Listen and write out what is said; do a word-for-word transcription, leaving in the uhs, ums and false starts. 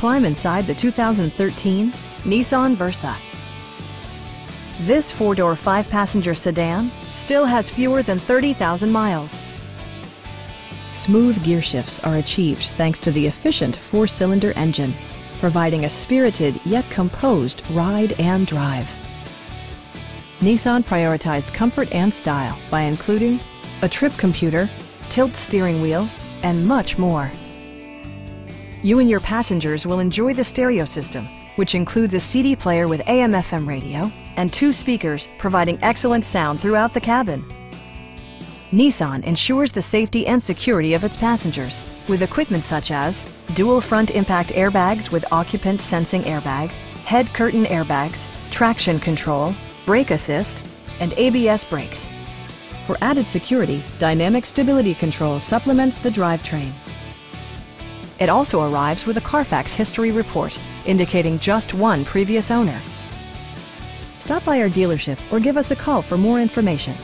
Climb inside the two thousand thirteen Nissan Versa. This four-door, five-passenger sedan still has fewer than thirty thousand miles. Smooth gear shifts are achieved thanks to the efficient four-cylinder engine, providing a spirited yet composed ride and drive. Nissan prioritized comfort and style by including a trip computer, tilt steering wheel, and much more. You and your passengers will enjoy the stereo system, which includes a C D player with A M F M radio and two speakers, providing excellent sound throughout the cabin. Nissan ensures the safety and security of its passengers with equipment such as dual front impact airbags with occupant sensing airbag, head curtain airbags, traction control, brake assist, and A B S brakes. For added security, dynamic stability control supplements the drivetrain. It also arrives with a Carfax history report, indicating just one previous owner. Stop by our dealership or give us a call for more information.